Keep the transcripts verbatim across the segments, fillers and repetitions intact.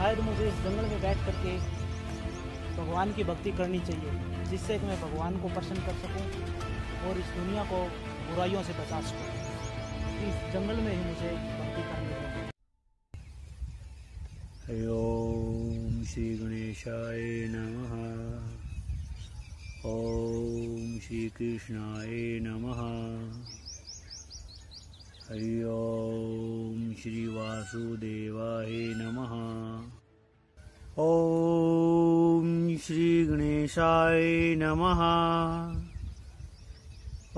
शायद मुझे इस जंगल में बैठ करके भगवान की भक्ति करनी चाहिए, जिससे कि मैं भगवान को प्रसन्न कर सकूं और इस दुनिया को बुराइयों से बचा सकूं। इस जंगल में ही मुझे भक्ति करनी चाहिए। ओम श्री गणेशाय नमः। ओम श्री कृष्णाय नमः। हरि ओम श्री वासुदेवाय नमः। ओम श्री गणेशाय नमः।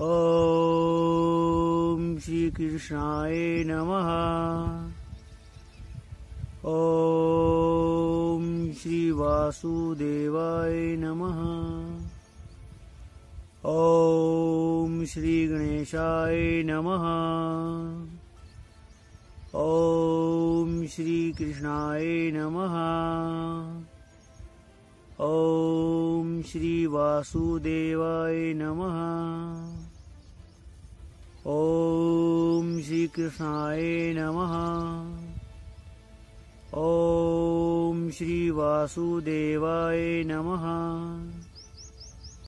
ओम श्री कृष्णाय नमः। ओम श्री वासुदेवाय नमः। ओम श्री गणेशाय नमः। ओम श्री कृष्णाय नमः। ओम श्री वासुदेवाय नमः। ओम श्री कृष्णाय नमः। ओम श्री वासुदेवाय नमः।